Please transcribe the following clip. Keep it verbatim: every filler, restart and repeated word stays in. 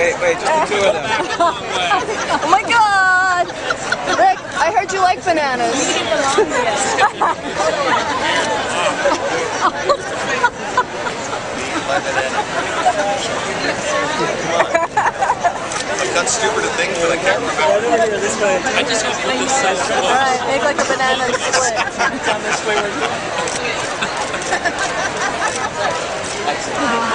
Wait, wait, just the two of them. Oh my God! Rick, I heard you like bananas. I've done stupider things, but I can't remember. I just hope you this side. All right, make like a banana split. Down this way.